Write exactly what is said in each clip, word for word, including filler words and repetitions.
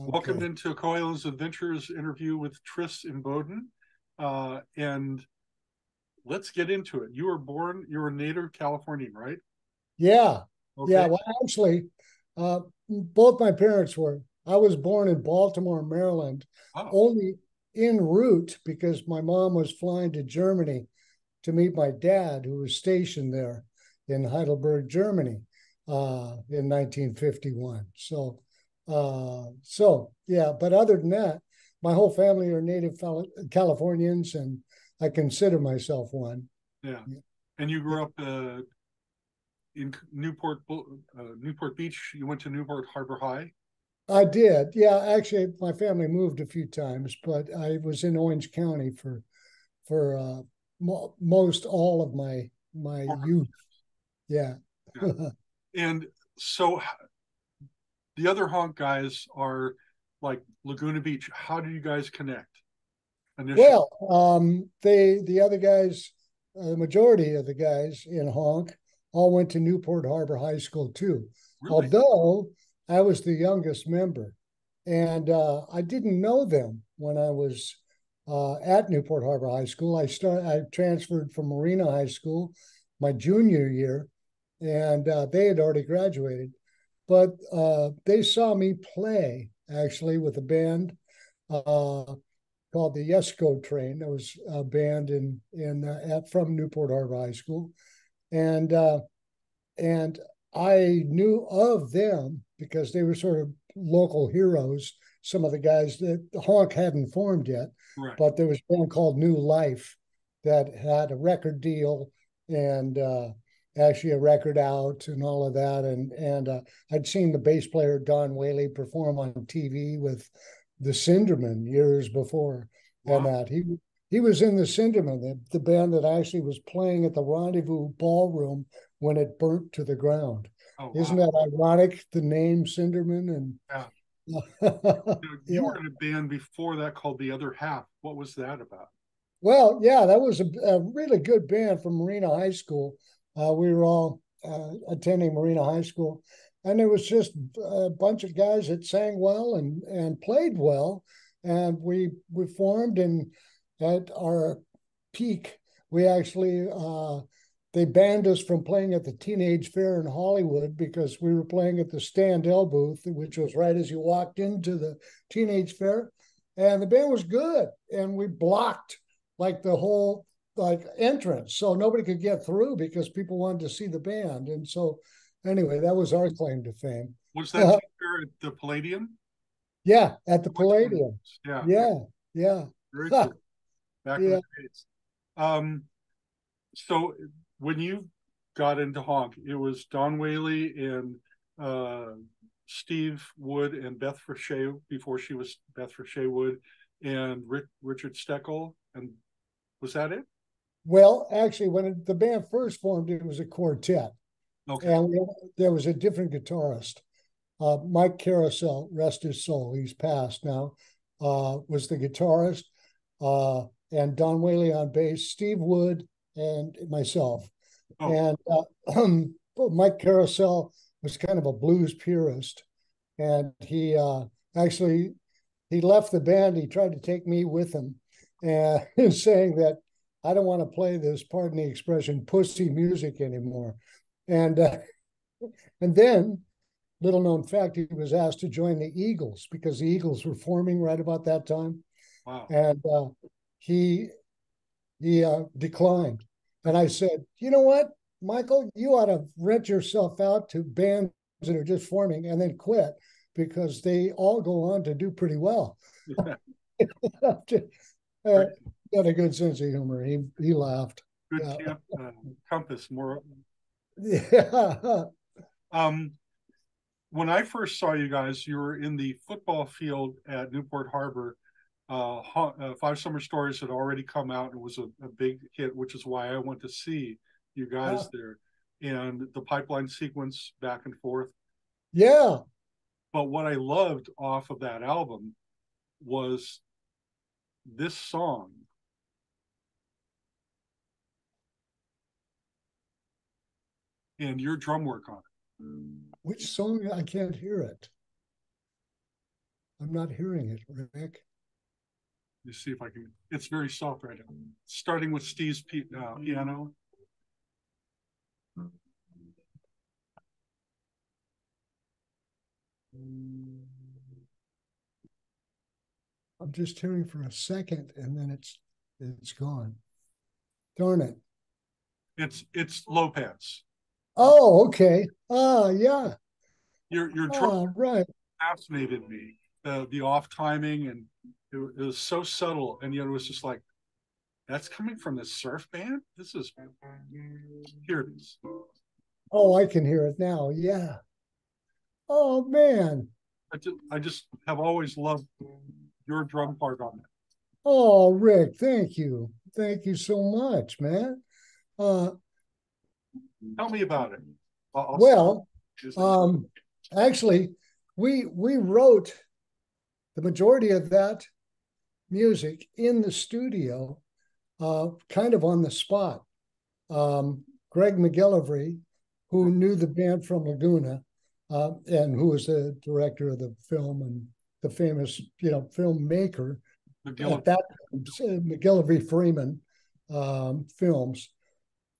Okay. Welcome into Coal Islands Adventures interview with Tris Imboden. Uh, and let's get into it. You were born, you were a native Californian, right? Yeah. Okay. Yeah. Well, actually, uh, both my parents were. I was born in Baltimore, Maryland, oh. only en route because my mom was flying to Germany to meet my dad, who was stationed there in Heidelberg, Germany, uh, in nineteen fifty-one. So, uh, so yeah. But other than that, my whole family are native Californians, and I consider myself one. Yeah, and you grew up uh, in Newport, uh, Newport Beach. You went to Newport Harbor High. I did. Yeah, actually, my family moved a few times, but I was in Orange County for for uh, mo most all of my my youth. Yeah. yeah. And so the other Honk guys are like Laguna Beach. How do you guys connect initially? Well, um, they the other guys, uh, the majority of the guys in Honk all went to Newport Harbor High School too. Really? Although I was the youngest member, and uh, I didn't know them when I was uh, at Newport Harbor High School. I started. I transferred from Marina High School my junior year, and uh, they had already graduated. But uh, they saw me play, actually, with a band uh, called the Yesco Train. That was a band in in uh, at, from Newport Harbor High School, and uh, and I knew of them because they were sort of local heroes. Some of the guys that Honk hadn't formed yet, right. But there was one called New Life that had a record deal and uh, actually a record out and all of that. And and uh, I'd seen the bass player Don Whaley perform on T V with the Sinderman years before. Wow. that. He he was in the Sinderman, the, the band that actually was playing at the Rendezvous Ballroom when it burnt to the ground. Oh, Isn't wow. that ironic, the name Sinderman? And yeah. you, know, you yeah. were in a band before that called The Other Half. What was that about? Well, yeah, that was a, a really good band from Marina High School. Uh, we were all uh, attending Marina High School, and it was just a bunch of guys that sang well and, and played well. And we, we formed, and at our peak, we actually... Uh, They banned us from playing at the Teenage Fair in Hollywood because we were playing at the Stand-El booth, which was right as you walked into the Teenage Fair. And the band was good. And we blocked like the whole like entrance. So nobody could get through because people wanted to see the band. And so anyway, that was our claim to fame. Was that uh, fair at the Palladium? Yeah, at the Palladium. Yeah. Yeah. Yeah. Very cool. Back yeah. in the days. Um, so... When you got into Honk, it was Don Whaley and uh, Steve Wood and Beth Frichet, before she was Beth Frichet Wood, and Rick, Richard Steckel. And was that it? Well, actually, when it, the band first formed, it was a quartet. Okay. And we, there was a different guitarist. Uh, Mike Carousel, rest his soul, he's passed now, uh, was the guitarist. Uh, and Don Whaley on bass, Steve Wood, and myself. Oh. And uh, Mike Carousel was kind of a blues purist. And he uh, actually, he left the band. He tried to take me with him and saying that, I don't want to play this, pardon the expression, pussy music anymore. And, uh, and then, little known fact, he was asked to join the Eagles because the Eagles were forming right about that time. Wow. And uh, he, he uh, declined. And I said, you know what, Michael, you ought to rent yourself out to bands that are just forming and then quit because they all go on to do pretty well. Yeah. uh, got a good sense of humor. He he laughed. Good yeah. camp, uh, compass, more. Yeah. Um, when I first saw you guys, you were in the football field at Newport Harbor. Uh, uh, Five Summer Stories had already come out and was a, a big hit, which is why I went to see you guys yeah. there. And the pipeline sequence back and forth. Yeah. But what I loved off of that album was this song. And your drum work on it. Which song? I can't hear it. I'm not hearing it, Rick. Let me see if I can. It's very soft right now. Starting with Steve's uh, piano. I'm just hearing for a second, and then it's it's gone. Darn it! It's it's Lopez. Oh, okay. Ah, yeah. Your your oh, right fascinated me. The the off timing, and it, it was so subtle, and yet it was just like, that's coming from this surf band. This is here it is. Oh, I can hear it now. Yeah. Oh man. I just, I just have always loved your drum part on that. Oh, Rick, thank you. Thank you so much, man. Uh, Tell me about it. I'll well, um, actually, we we wrote the majority of that music in the studio, uh, kind of on the spot. Um, Greg McGillivray, who knew the band from Laguna, Uh, and who was the director of the film and the famous, you know, filmmaker McGill- at that time, McGillivray Freeman um, films,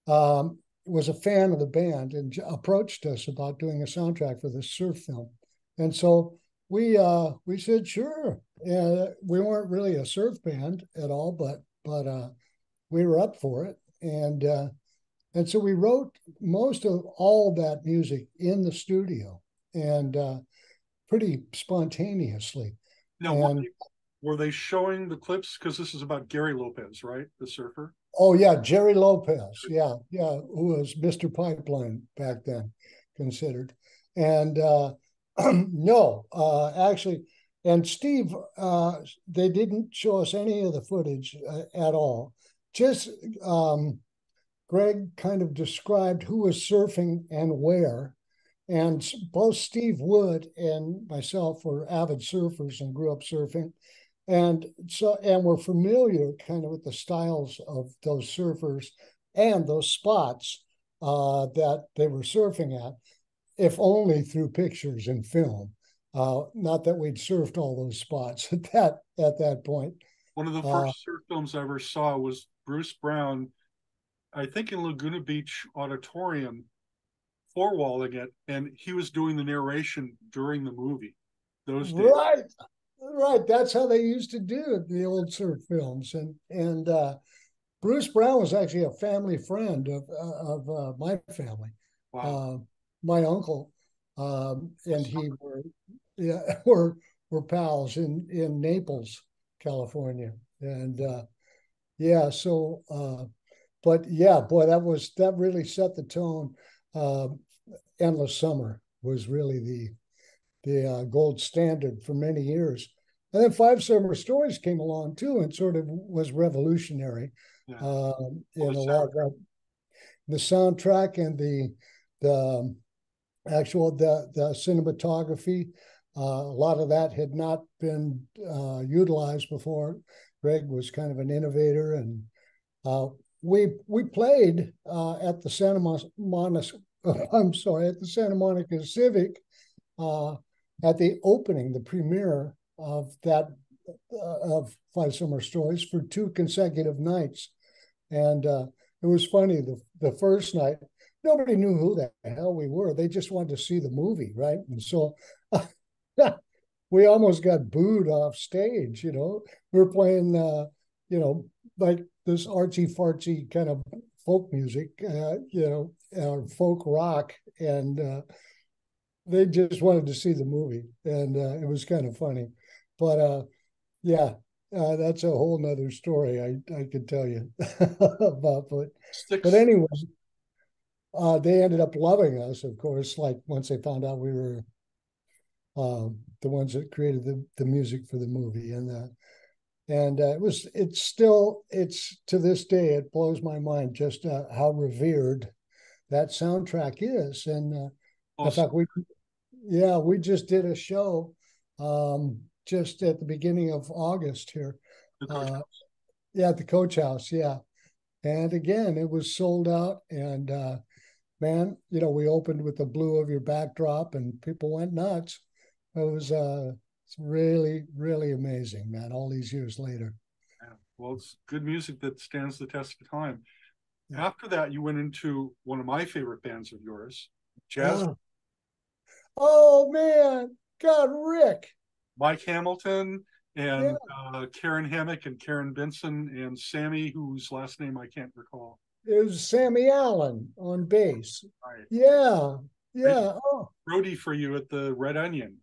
um, was a fan of the band and approached us about doing a soundtrack for this surf film. And so we uh, we said sure. Uh, we weren't really a surf band at all, but but uh, we were up for it, and. Uh, And so we wrote most of all that music in the studio, and uh, pretty spontaneously. Now, and, were, they, were they showing the clips? Because this is about Gary Lopez, right? The surfer? Oh, yeah, Jerry Lopez. Yeah, yeah, who was Mister Pipeline back then, considered. And uh, no, uh, actually, and Steve, uh, they didn't show us any of the footage uh, at all. Just... Um, Greg kind of described who was surfing and where, and both Steve Wood and myself were avid surfers and grew up surfing, and so and were familiar kind of with the styles of those surfers and those spots uh, that they were surfing at, if only through pictures and film. Uh, not that we'd surfed all those spots at that at that point. One of the first uh, surf films I ever saw was Bruce Brown. I think in Laguna Beach Auditorium, four-walling it, and he was doing the narration during the movie. Those days. Right, right. That's how they used to do the old surf films. And and uh, Bruce Brown was actually a family friend of of uh, my family. Wow. Uh, my uncle um, and he were yeah were were pals in in Naples, California, and uh, yeah, so. Uh, But yeah, boy, that was that really set the tone. Uh, Endless Summer was really the the uh, gold standard for many years, and then Five Summer Stories came along too, and sort of was revolutionary yeah. um, in a lot of the soundtrack and the the actual the the cinematography. Uh, a lot of that had not been uh, utilized before. Greg was kind of an innovator and. Uh, We we played uh, at the Santa Monica. I'm sorry, at the Santa Monica Civic uh, at the opening, the premiere of that uh, of Five Summer Stories for two consecutive nights, and uh, it was funny. The the first night, nobody knew who the hell we were. They just wanted to see the movie, right? And so uh, we almost got booed off stage. You know, we were playing, uh, you know, like. This artsy-fartsy kind of folk music, uh, you know, uh, folk rock, and uh, they just wanted to see the movie, and uh, it was kind of funny. But, uh, yeah, uh, that's a whole nother story I, I could tell you about. But, but anyway, uh, they ended up loving us, of course, like once they found out we were uh, the ones that created the, the music for the movie, and uh And uh, it was, it's still, it's to this day, it blows my mind just uh, how revered that soundtrack is. And uh, awesome. I thought we, yeah, we just did a show um, just at the beginning of August here. The Coach uh, House. Yeah, at the Coach House, yeah. And again, it was sold out. And uh, man, you know, we opened with the blue of your backdrop and people went nuts. It was, uh, It's really, really amazing, man, all these years later. Yeah. Well, it's good music that stands the test of time. Yeah. After that, you went into one of my favorite bands of yours, Jazbo. Oh, man. God, Rick. Mike Hamilton and yeah. uh, Karen Hammack and Karen Benson and Sammy, whose last name I can't recall. It was Sammy Allen on bass. Right. Yeah. Yeah. Brody oh. for you at the Red Onion.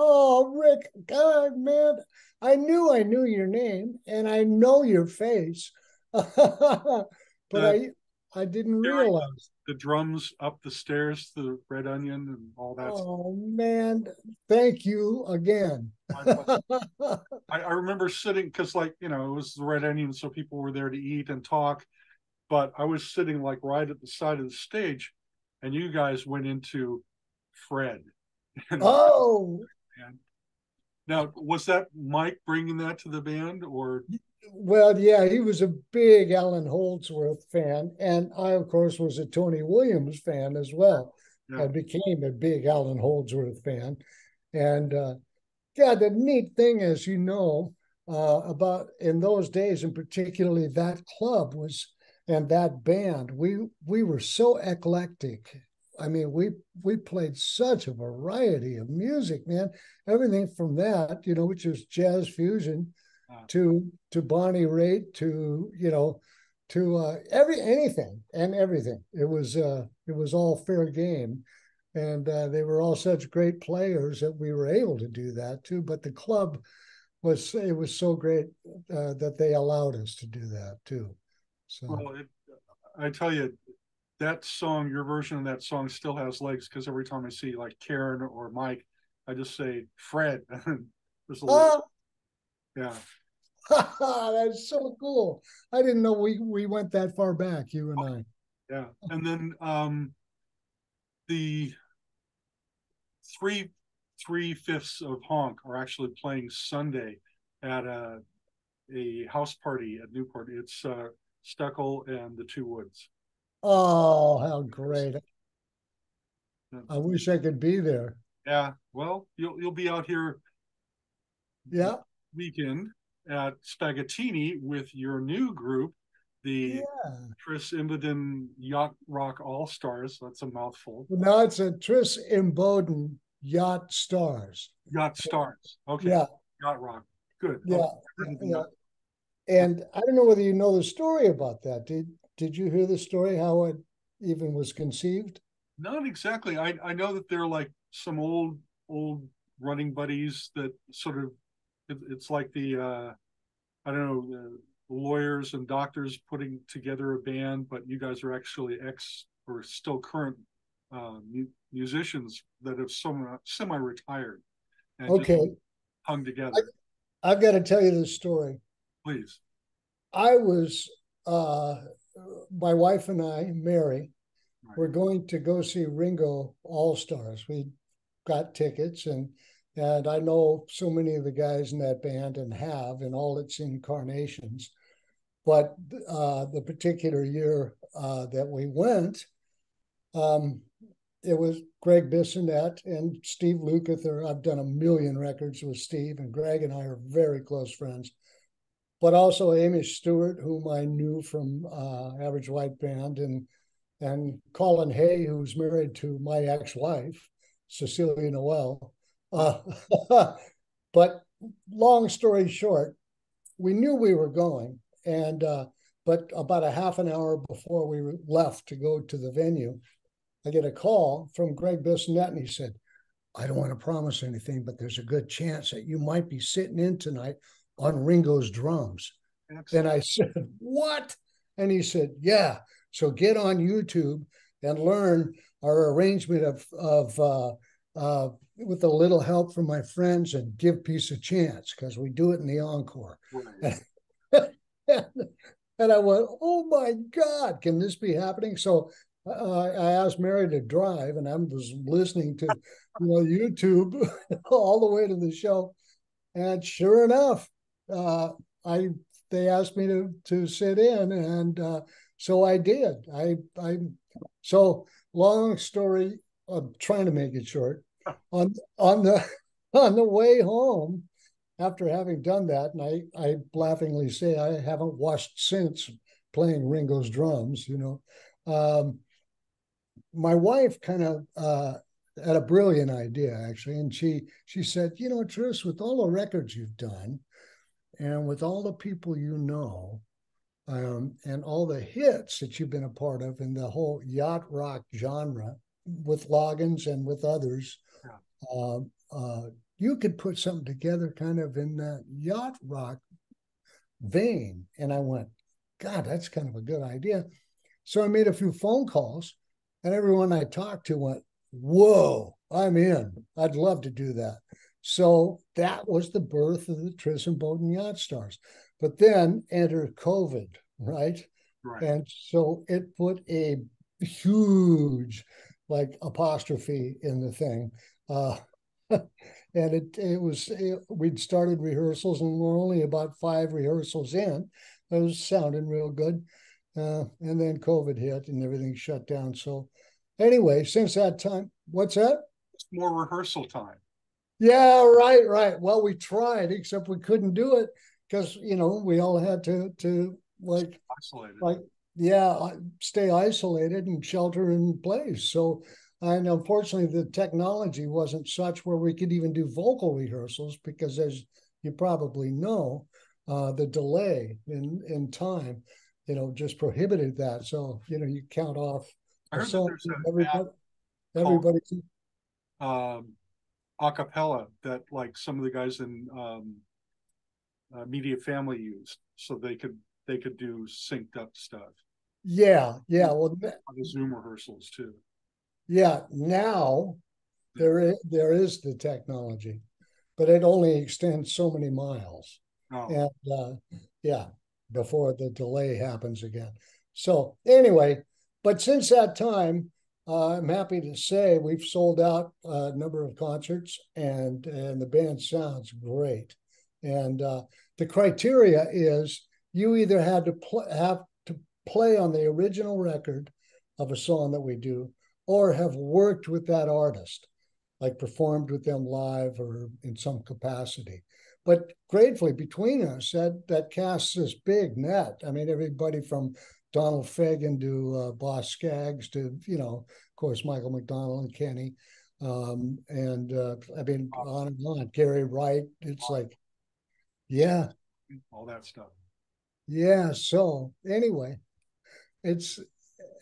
Oh, Rick. God, man. I knew I knew your name and I know your face. But the, I I didn't realize. The drums up the stairs, the Red Onion and all that. Oh, stuff. Man. Thank you again. I, I remember sitting because, like, you know, it was the Red Onion, so people were there to eat and talk. But I was sitting like right at the side of the stage, and you guys went into Fred. Oh, man. Now, was that Mike bringing that to the band, or? Well, yeah, he was a big Allan Holdsworth fan, and I, of course, was a Tony Williams fan as well. Yeah. I became a big Allan Holdsworth fan, and uh, God, the neat thing is, you know, uh, about in those days, and particularly that club was. And that band, we we were so eclectic. I mean, we we played such a variety of music, man. Everything from that, you know, which is jazz fusion, wow. to to Bonnie Raitt, to you know, to uh, every anything and everything. It was uh, it was all fair game, and uh, they were all such great players that we were able to do that too. But the club was it was so great uh, that they allowed us to do that too. So. Well, it, I tell you, that song, your version of that song still has legs because every time I see like Karen or Mike, I just say, Fred. There's a oh. Yeah. That's so cool. I didn't know we, we went that far back, you and oh, I. Yeah. And then um, the three, three-fifths of Honk are actually playing Sunday at a, a house party at Newport. It's... Uh, Stuckel and the Two Woods. Oh, how great. I wish I could be there. Yeah, well, you'll you'll be out here yeah weekend at Spaghettini with your new group, the yeah. Tris Imboden Yacht Rock All-Stars. That's a mouthful. No, it's a Tris Imboden Yacht Stars. Yacht Stars. Okay. Yeah. Yacht Rock. Good. Yeah. Okay. And I don't know whether you know the story about that. Did did you hear the story, how it even was conceived? Not exactly. I, I know that they're like some old, old running buddies that sort of, it, it's like the, uh, I don't know, the lawyers and doctors putting together a band, but you guys are actually ex or still current uh, mu musicians that have some, semi-retired and okay. just hung together. I, I've got to tell you this story. Please. I was, uh, my wife and I, Mary, right. were going to go see Ringo All-Stars. We got tickets, and and I know so many of the guys in that band and have in all its incarnations. But uh, the particular year uh, that we went, um, it was Greg Bissonette and Steve Lukather. I've done a million records with Steve, and Greg and I are very close friends. But also Amish Stewart, whom I knew from uh, Average White Band, and and Colin Hay, who's married to my ex-wife, Cecilia Noel. Uh, but long story short, we knew we were going, and uh, but about a half an hour before we were left to go to the venue, I get a call from Greg Bissonette, and he said, "I don't want to promise anything, but there's a good chance that you might be sitting in tonight on Ringo's drums." Excellent. And I said, "What?" And he said, "Yeah. So get on YouTube and learn our arrangement of, of uh, uh, with a little help from my friends, and give peace a chance, because we do it in the encore." Right. and, and I went, "Oh my God, can this be happening?" So uh, I asked Mary to drive, and I was listening to you know, YouTube all the way to the show. And sure enough, Uh, I they asked me to to sit in, and uh, so I did. I I so long story. I'm trying to make it short. On on the on the way home after having done that. And I, I laughingly say I haven't washed since playing Ringo's drums, you know. Um, my wife kind of uh, had a brilliant idea, actually. And she she said, you know, Tris, with all the records you've done and with all the people you know, um, and all the hits that you've been a part of in the whole yacht rock genre with Loggins and with others, yeah. uh, uh, you could put something together kind of in that yacht rock vein. And I went, God, that's kind of a good idea. So I made a few phone calls, and everyone I talked to went, whoa, I'm in. I'd love to do that. So that was the birth of the Tris Imboden Yacht Stars. But then entered COVID, right? right? And so it put a huge, like, apostrophe in the thing. Uh, and it it was, it, we'd started rehearsals, and we're only about five rehearsals in. It was sounding real good. Uh, and then COVID hit and everything shut down. So anyway, since that time, what's that? It's more rehearsal time. Yeah, right, right. Well, we tried, except we couldn't do it because, you know, we all had to, to like, isolated. like, yeah, stay isolated and shelter in place. So, and unfortunately, the technology wasn't such where we could even do vocal rehearsals because, as you probably know, uh, the delay in, in time, you know, just prohibited that. So, you know, you count off. I heard so that there's everybody, everybody. Um, a cappella that, like, some of the guys in um, uh, Media Family used, so they could they could do synced up stuff. Yeah, yeah. Well, that, the Zoom rehearsals too. Yeah. Now yeah. there is there is the technology, but it only extends so many miles. Oh. And uh, yeah. before the delay happens again. So anyway, but since that time, uh, I'm happy to say we've sold out a number of concerts, and, and the band sounds great. And uh, the criteria is you either had to pl- have to play on the original record of a song that we do, or have worked with that artist, like performed with them live or in some capacity. But gratefully, between us, that, that casts this big net. I mean, everybody from Donald Fagen to uh, Boss Skaggs to, you know, of course, Michael McDonald and Kenny. Um, and, uh, I mean, on and on. Gary Wright. It's like, yeah. All that stuff. Yeah. So anyway, it's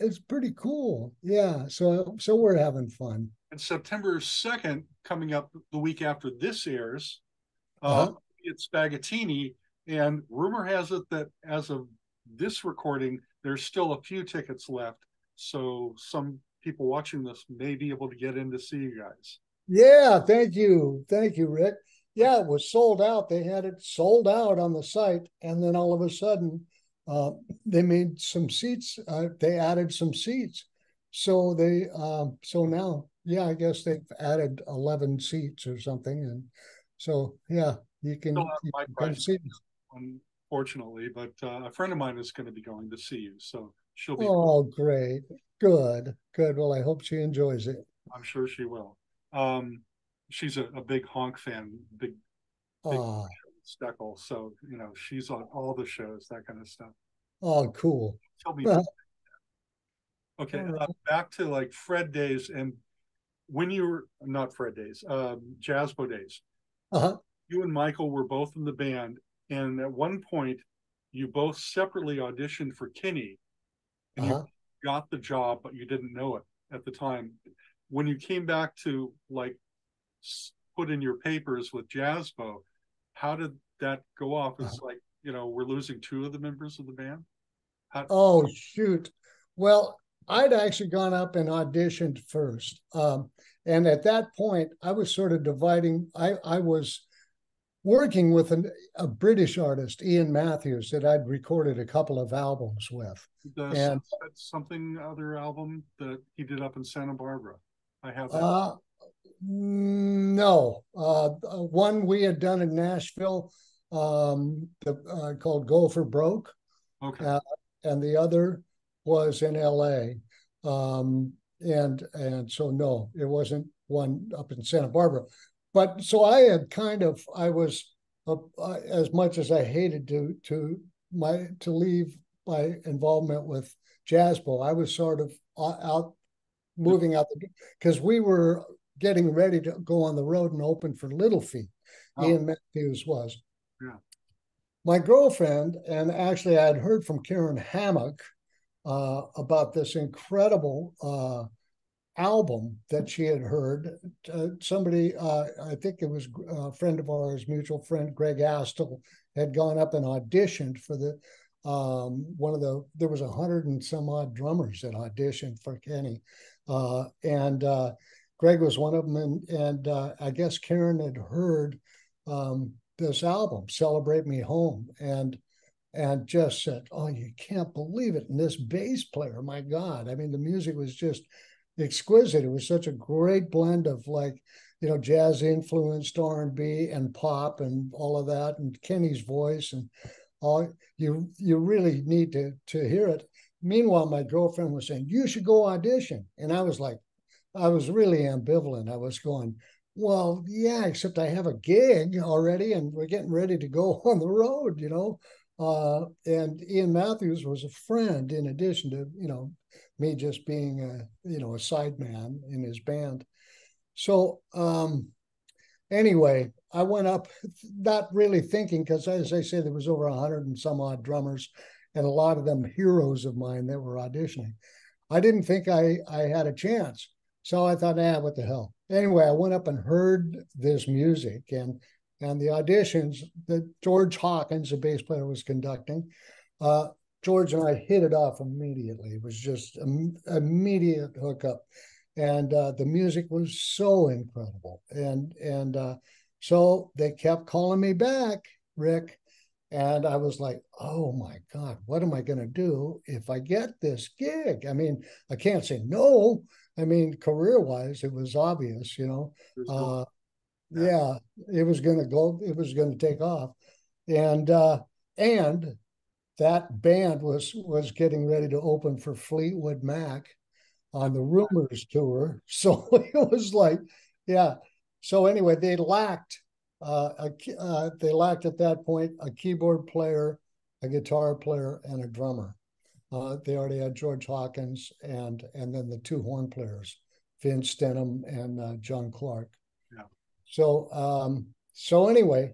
it's pretty cool. Yeah. So so we're having fun. And September second, coming up the week after this airs, Uh-huh. Uh, it's Spaghettini, and rumor has it that as of this recording, there's still a few tickets left. So some people watching this may be able to get in to see you guys. Yeah, thank you. Thank you, Rick. Yeah, it was sold out. They had it sold out on the site. And then all of a sudden, uh, they made some seats. Uh, they added some seats. So they, uh, so now, yeah, I guess they've added eleven seats or something. And so, yeah, you can, you can see it. Unfortunately, but uh, a friend of mine is going to be going to see you, so she'll be. Oh, great. Good, good. Well, I hope she enjoys it. I'm sure she will. Um, she's a, a big Honk fan, big, big oh. Steckle. So, you know, she's on all the shows, that kind of stuff. Oh, cool. She'll be well, okay, right. uh, back to, like, Fred days, and when you were, not Fred days, um, Jazbo days. Uh-huh. You and Michael were both in the band, and at one point, you both separately auditioned for Kenny, and uh-huh. you got the job, but you didn't know it at the time. When you came back to, like, put in your papers with Jazbo, how did that go off? It's uh-huh. like, you know, we're losing two of the members of the band. How- oh, shoot. Well, I'd actually gone up and auditioned first. Um, And at that point, I was sort of dividing. I, I was working with an, a British artist, Iain Matthews, that I'd recorded a couple of albums with. The and something other album that he did up in Santa Barbara. I have that. Uh, no, uh, one we had done in Nashville um, the, uh, called "Go for Broke," okay, uh, and the other was in L A. Um, And and so, no, it wasn't one up in Santa Barbara. But so I had kind of, I was, uh, as much as I hated to to my to leave my involvement with Jazbo, I was sort of out, moving out, because we were getting ready to go on the road and open for Little Feat. Oh. Iain Matthews was. Yeah. My girlfriend, and actually I had heard from Karen Hammack uh, about this incredible uh, album that she had heard. Uh, somebody, uh, I think it was a friend of ours, mutual friend, Greg Astle, had gone up and auditioned for the, um, one of the, there was a hundred and some odd drummers that auditioned for Kenny. Uh, and uh, Greg was one of them. And, and uh, I guess Karen had heard um, this album, Celebrate Me Home, and and just said, oh, you can't believe it. And this bass player, my God, I mean, the music was just exquisite. It was such a great blend of, like, you know, jazz influenced R and B and pop and all of that, and Kenny's voice and all. You you really need to to hear it. Meanwhile, my girlfriend was saying, you should go audition. And I was like, I was really ambivalent. I was going, well, yeah, except I have a gig already and we're getting ready to go on the road, you know. Uh, and Iain Matthews was a friend, in addition to, you know, me just being a, you know, a sideman in his band. So um, anyway, I went up not really thinking, because as I say, there was over a hundred and some odd drummers, and a lot of them heroes of mine that were auditioning. I didn't think I, I had a chance. So I thought, ah, what the hell? Anyway, I went up and heard this music, and and the auditions that George Hawkins, the bass player, was conducting. Uh, George and I hit it off immediately. It was just an immediate hookup. And uh, the music was so incredible. And, and uh, so they kept calling me back, Rick. And I was like, oh my God, what am I going to do if I get this gig? I mean, I can't say no. I mean, career-wise, it was obvious, you know. Uh, yeah, it was going to go, it was going to take off. And uh, and that band was was getting ready to open for Fleetwood Mac on the Rumors tour. So it was like, yeah. So anyway, they lacked, uh, a, uh, they lacked at that point a keyboard player, a guitar player, and a drummer. Uh, they already had George Hawkins and and then the two horn players, Vince Stenham and uh, John Clark. Yeah. So um, so anyway,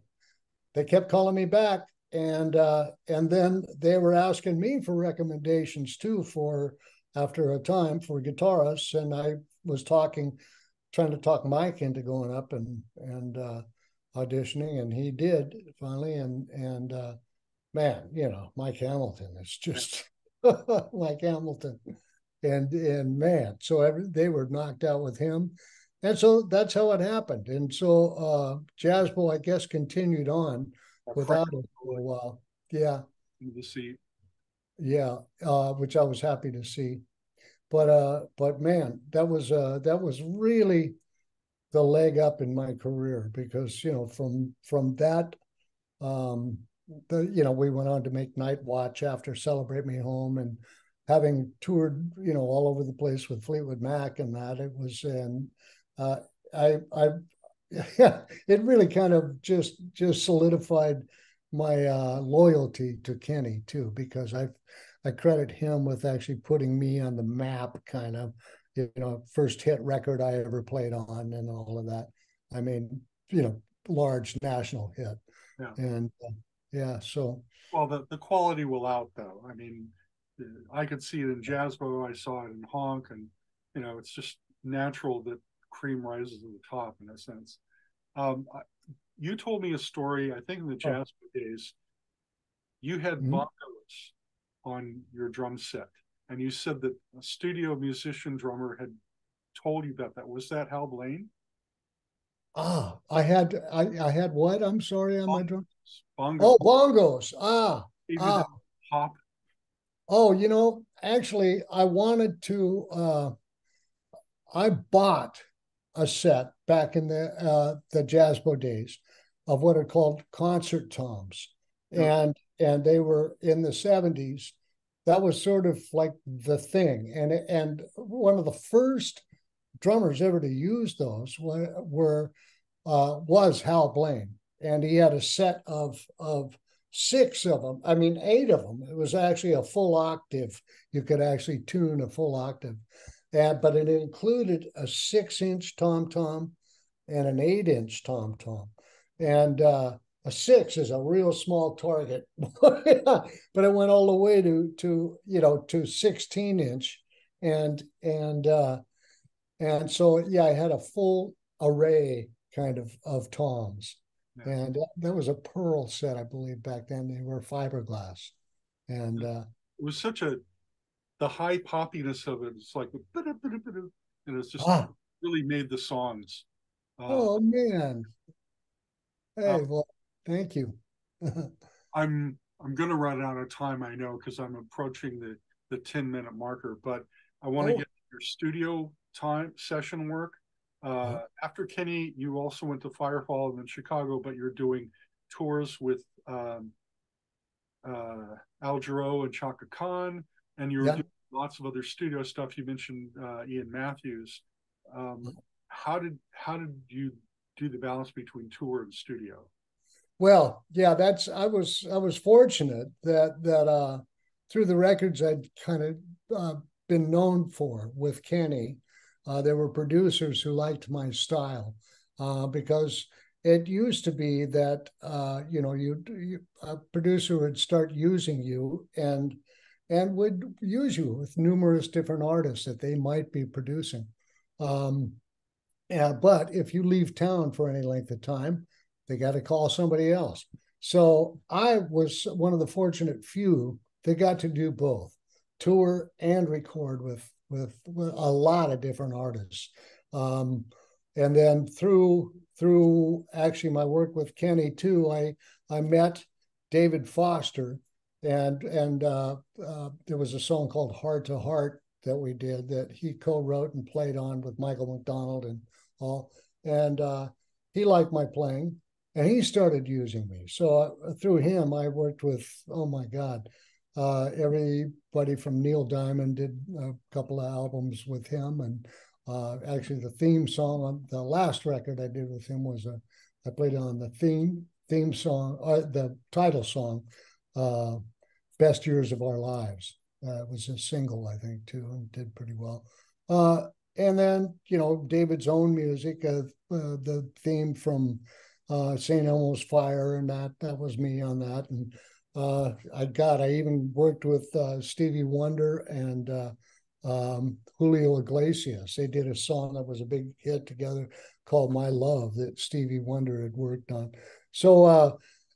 they kept calling me back, and uh, and then they were asking me for recommendations too, for after a time, for guitarists, and I was talking, trying to talk Mike into going up and and uh, auditioning, and he did finally, and and uh, man, you know, Mike Hamilton is just. Like Hamilton, and and man, so every, they were knocked out with him, and so that's how it happened. And so uh, Jazbo, I guess, continued on a without it for a while. Yeah, to see, yeah, uh, which I was happy to see, but uh, but man, that was uh, that was really the leg up in my career, because, you know, from from that. Um, The, you know, we went on to make Night Watch after Celebrate Me Home, and having toured, you know, all over the place with Fleetwood Mac and that, it was, and uh, I, I, it really kind of just just solidified my uh, loyalty to Kenny too, because I, I credit him with actually putting me on the map, kind of, you know, first hit record I ever played on, and all of that. I mean, you know, large national hit, yeah. and. Uh, Yeah, so. Well, the, the quality will out, though. I mean, I could see it in Jazbo. I saw it in Honk. And, you know, it's just natural that cream rises to the top, in a sense. Um, I, you told me a story, I think in the Jazbo oh. days, you had mm-hmm. bongos on your drum set. And you said that a studio musician drummer had told you about that. Was that Hal Blaine? Ah, I had I, I had what? I'm sorry, on oh. my drum. Bongos. Oh, bongos. Ah, ah. Pop. Oh, you know, actually, I wanted to, uh, I bought a set back in the uh, the Jazbo days of what are called concert toms. Yeah. And and they were in the seventies. That was sort of like the thing. And, and one of the first drummers ever to use those were, were uh, was Hal Blaine. And he had a set of, of six of them. I mean, eight of them. It was actually a full octave. You could actually tune a full octave. And, but it included a six-inch tom-tom and an eight-inch tom-tom. And uh, a six is a real small target. But it went all the way to, to you know, to sixteen-inch. And, and, uh, and so, yeah, I had a full array kind of, of toms. Yeah. And that was a pearl set, I believe, back then. They were fiberglass. And uh, it was such a, the high poppiness of it. It's like, and it's just ah, really made the songs. Uh, oh, man. Hey, uh, well, thank you. I'm I'm going to run out of time, I know, because I'm approaching the, the ten-minute marker. But I want to oh. get your studio time session work. Uh, after Kenny, you also went to Firefall and then Chicago, but you're doing tours with um, uh, Al Jarreau and Chaka Khan, and you're yeah. doing lots of other studio stuff. You mentioned uh, Iain Matthews. Um, how did how did you do the balance between tour and studio? Well, yeah, that's I was I was fortunate that that uh, through the records I'd kind of uh, been known for with Kenny. Uh, there were producers who liked my style uh, because it used to be that, uh, you know, you, you a producer would start using you and and would use you with numerous different artists that they might be producing. Um, yeah, but if you leave town for any length of time, they got to call somebody else. So I was one of the fortunate few that got to do both, tour and record with With, with a lot of different artists. Um, and then through through actually my work with Kenny too, I I met David Foster, and and uh, uh, there was a song called Heart to Heart that we did that he co-wrote and played on with Michael McDonald and all. And uh, he liked my playing, and he started using me. So uh, through him, I worked with, oh my God, Uh, everybody from Neil Diamond, did a couple of albums with him, and uh, actually the theme song on the last record I did with him was a, I played on the theme theme song, uh, the title song, uh, "Best Years of Our Lives." Uh, it was a single, I think, too, and did pretty well. Uh, and then you know David's own music, uh, uh, the theme from uh, Saint Elmo's Fire, and that that was me on that, and. Uh, I got, I even worked with uh, Stevie Wonder and uh, um, Julio Iglesias. They did a song that was a big hit together called My Love that Stevie Wonder had worked on. So uh,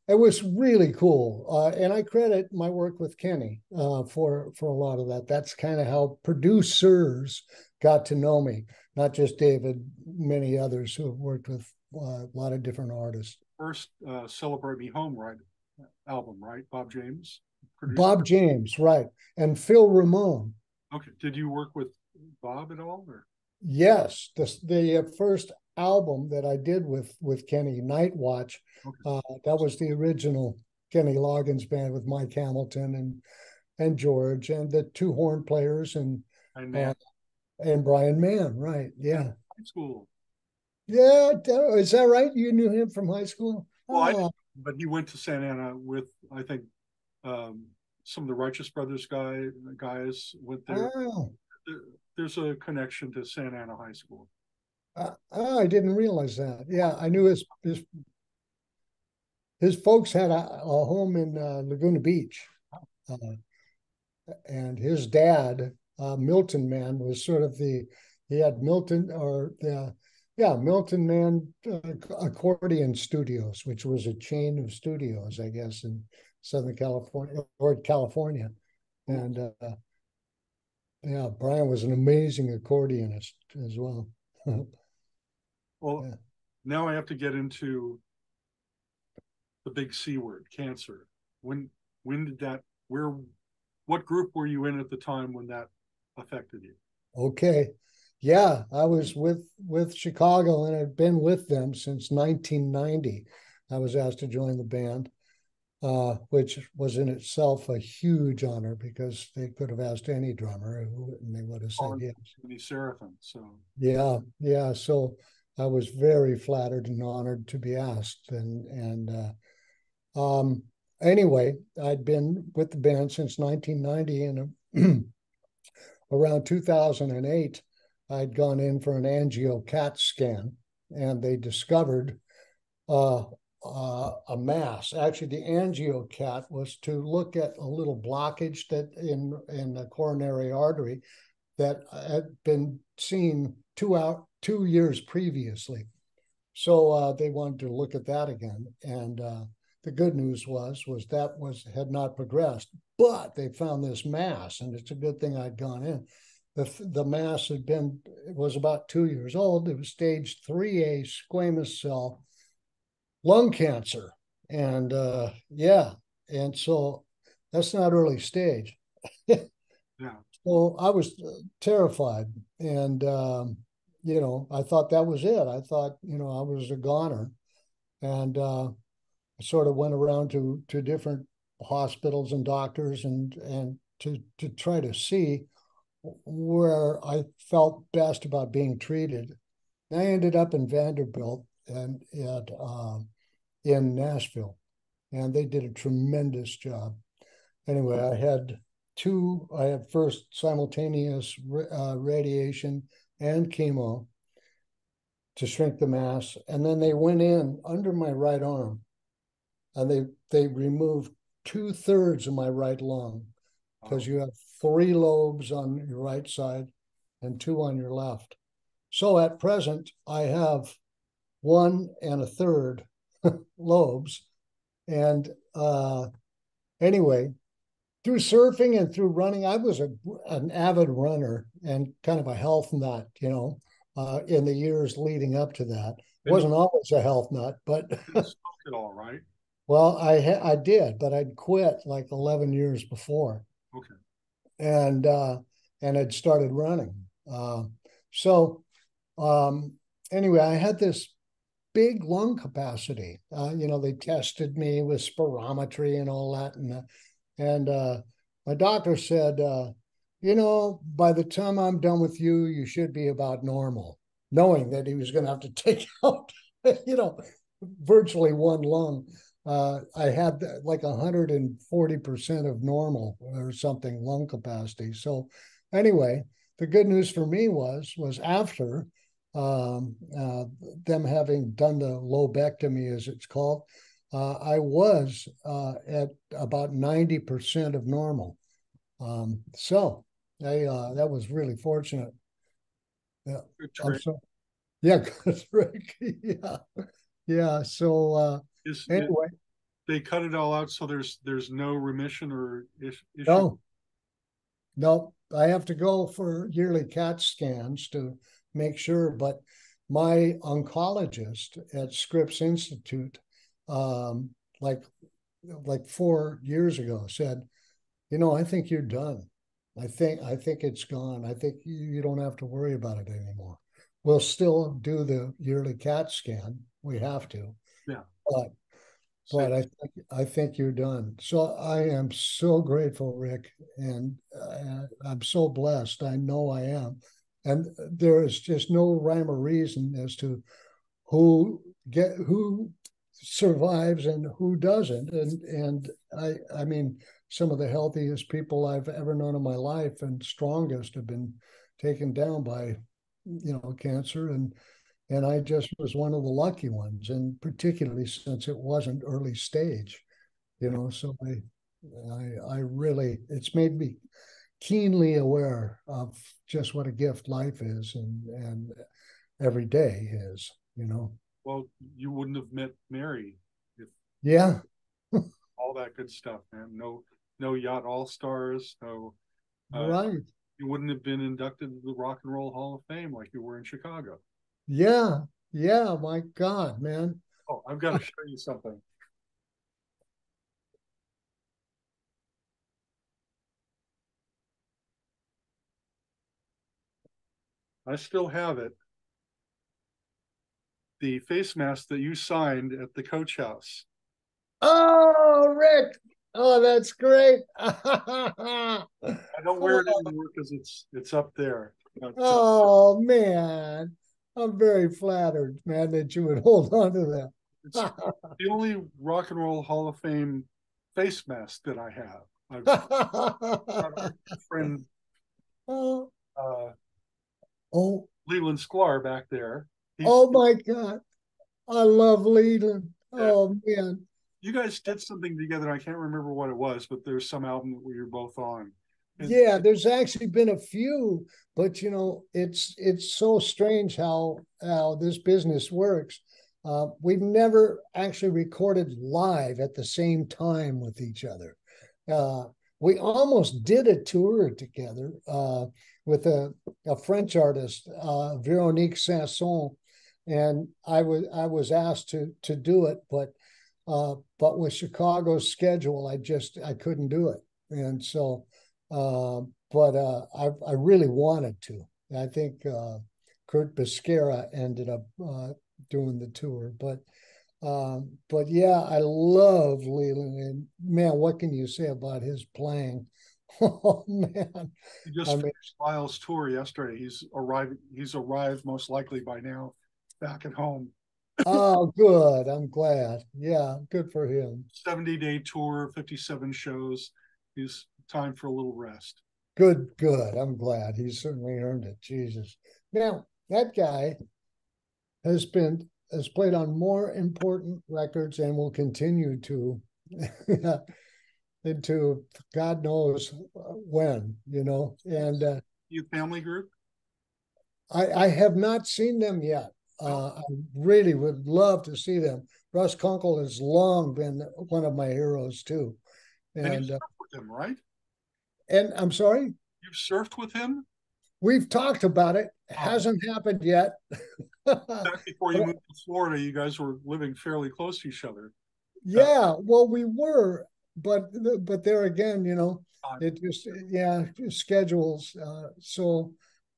it was really cool. Uh, and I credit my work with Kenny uh, for, for a lot of that. That's kind of how producers got to know me, not just David, many others who have worked with uh, a lot of different artists. First, uh, Celebrate Me Home, right? Album, right? Bob James produced. Bob James, right. And Phil Ramone. Okay. Did you work with Bob at all? Or? Yes. The, the first album that I did with, with Kenny, Night Watch, okay. uh, that was the original Kenny Loggins band with Mike Hamilton and and George and the two horn players and and, uh, and Brian Mann, right. Yeah. High school. Yeah. Is that right? You knew him from high school? Well, oh. I didn't. But he went to Santa Ana with, I think, um, some of the Righteous Brothers guy guys went there. Oh. There's a connection to Santa Ana High School. Uh, oh, I didn't realize that. Yeah, I knew his his, his folks had a, a home in uh, Laguna Beach, uh, and his dad, uh, Milton Mann, was sort of the he had Milton or the. Yeah, Milton Mann uh, Accordion Studios, which was a chain of studios, I guess, in Southern California or California. And uh, yeah, Brian was an amazing accordionist as well. Well, yeah. Now I have to get into the big C word, cancer. When when did that? Where? What group were you in at the time when that affected you? Okay. Yeah, I was with with Chicago, and I've been with them since nineteen ninety. I was asked to join the band, uh, which was in itself a huge honor because they could have asked any drummer, and they would have said yes. Any Seraphim, so yeah, yeah. So, I was very flattered and honored to be asked. And and uh, um, anyway, I'd been with the band since nineteen ninety, and around two thousand eight, I'd gone in for an angio CAT scan, and they discovered uh, uh, a mass. Actually, the angio CAT was to look at a little blockage that in in the coronary artery that had been seen two out two years previously. So uh, they wanted to look at that again, and uh, the good news was was that was had not progressed, but they found this mass, and it's a good thing I'd gone in. The, the mass had been, it was about two years old. It was stage three A squamous cell lung cancer. And uh, yeah, and so that's not early stage. Yeah. So I was terrified. And, um, you know, I thought that was it. I thought, you know, I was a goner. And uh, I sort of went around to, to different hospitals and doctors and, and to, to try to see where I felt best about being treated. And I ended up in Vanderbilt and at, uh, in Nashville, and they did a tremendous job. Anyway, I had two, I had first simultaneous uh, radiation and chemo to shrink the mass. And then they went in under my right arm, and they, they removed two thirds of my right lung, because you have three lobes on your right side and two on your left. So at present, I have one and a third lobes. And uh, anyway, through surfing and through running, I was a, an avid runner and kind of a health nut, you know, uh, in the years leading up to that. It wasn't always a health nut, but... You smoked it all, right? Well, I, ha- I did, but I'd quit like eleven years before. Okay. And uh, and I'd started running. Uh, so um, anyway, I had this big lung capacity. Uh, you know, they tested me with spirometry and all that. And, and uh, my doctor said, uh, you know, by the time I'm done with you, you should be about normal, knowing that he was going to have to take out, you know, virtually one lung. Uh, I had like one hundred forty percent of normal or something lung capacity. So anyway, the good news for me was, was after um, uh, them having done the lobectomy, as it's called, uh, I was uh, at about ninety percent of normal. Um, so I, uh, that was really fortunate. Yeah, good so, yeah, good trick. Yeah, yeah. So uh, Is, anyway, they cut it all out, so there's there's no remission or issue. No, no, I have to go for yearly CAT scans to make sure. But my oncologist at Scripps Institute, um, like like four years ago, said, you know, I think you're done. I think I think it's gone. I think you, you don't have to worry about it anymore. We'll still do the yearly CAT scan. We have to. Yeah. But, but I think I think you're done. So I am so grateful, Rick, and uh, I'm so blessed. I know I am, and there is just no rhyme or reason as to who get who survives and who doesn't. And and I I mean, some of the healthiest people I've ever known in my life and strongest have been taken down by, you know, cancer. And. And I just was one of the lucky ones, and particularly since it wasn't early stage, you know. So I, I, I really, it's made me keenly aware of just what a gift life is, and and every day is, you know. Well, you wouldn't have met Mary, if yeah, all that good stuff, man. No, no Yacht All-Stars, no. Uh, right. You wouldn't have been inducted to the Rock and Roll Hall of Fame like you were in Chicago. Yeah, yeah, my God, man. Oh, I've got to show you something. I still have it. The face mask that you signed at the Coach House. Oh, Rick. Oh, that's great. I don't wear it anymore because it's it's up there. It's oh, up there. Man. I'm very flattered, man, that you would hold on to that. It's the only Rock and Roll Hall of Fame face mask that I have. I've got a friend, uh, oh, Leland Sklar back there. He's, oh my God, I love Leland. Yeah. Oh man, you guys did something together. I can't remember what it was, but there's some album that we were both on. And yeah, there's actually been a few, but you know, it's it's so strange how how this business works. Uh, we've never actually recorded live at the same time with each other. Uh, we almost did a tour together uh, with a, a French artist, uh, Véronique Sanson, and I was I was asked to to do it, but uh, but with Chicago's schedule, I just I couldn't do it, and so. Uh, but uh, I I really wanted to. I think uh, Kurt Biscara ended up uh, doing the tour, but. Um, but yeah, I love Leland, and man, what can you say about his playing? Oh man, he just I finished mean, Lyle's tour yesterday. He's arriving. He's arrived most likely by now, back at home. Oh, good. I'm glad. Yeah, good for him. seventy-day tour, fifty-seven shows. He's time for a little rest. Good, good. I'm glad. He certainly earned it. Jesus. Now that guy has been. has played on more important records and will continue to into God knows when, you know, and uh, your family group. I, I have not seen them yet. Uh, I really would love to see them. Russ Kunkel has long been one of my heroes too. And, and you've uh, surfed with him, right? And I'm sorry? You've surfed with him? We've talked about it. Wow. Hasn't happened yet. Back before you moved to Florida, you guys were living fairly close to each other. Yeah, well, we were, but but there again, you know, it just yeah schedules. Uh, so,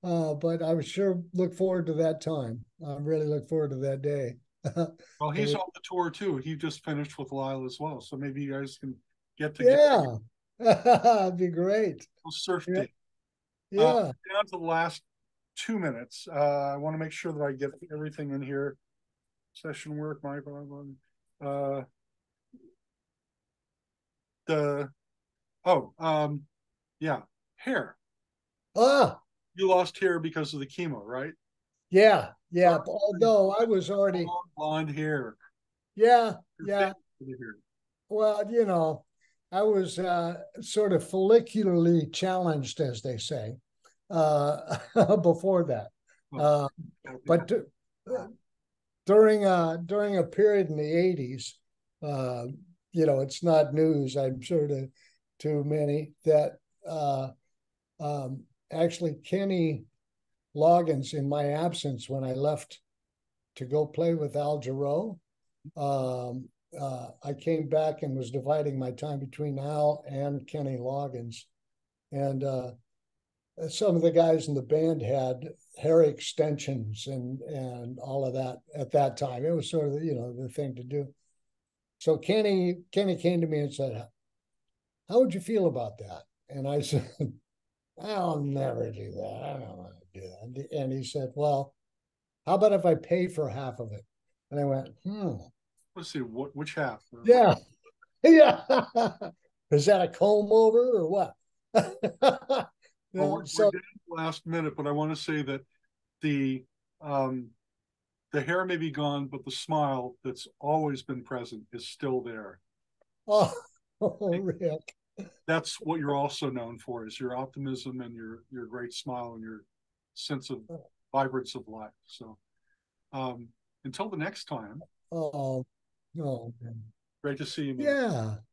uh, but I would sure look forward to that time. I really look forward to that day. Well, he's on the tour too. He just finished with Lyle as well, so maybe you guys can get together. Yeah, that'd be great. We'll surf yeah. Day. Yeah, uh, down to the last. Two minutes. Uh, I want to make sure that I get everything in here. Session work, my problem. Uh, the oh, um, yeah, hair. Ah, you lost hair because of the chemo, right? Yeah, yeah. Uh, Although I was already long, blonde hair. Yeah, You're yeah. Well, you know, I was uh, sort of follicularly challenged, as they say. Uh, before that, uh, but uh, during uh during a period in the eighties, uh, you know, it's not news, I'm sure to to many that uh, um, actually Kenny Loggins, in my absence when I left to go play with Al Jarreau, um, uh, I came back and was dividing my time between Al and Kenny Loggins, and. Uh, Some of the guys in the band had hair extensions and and all of that at that time. It was sort of, you know, the thing to do. So Kenny Kenny came to me and said, "How would you feel about that?" And I said, "I'll never do that. I don't want to do that." And he said, "Well, how about if I pay for half of it?" And I went, "Hmm. Let's see what which half." Yeah, yeah. Is that a comb over or what? Well, we're, so, we're getting to the last minute, but I want to say that the um, the hair may be gone, but the smile that's always been present is still there. Oh, oh, Rick! That's what you're also known for, is your optimism and your your great smile and your sense of vibrance of life. So, um, until the next time. Oh, oh, great to see you, man. Yeah,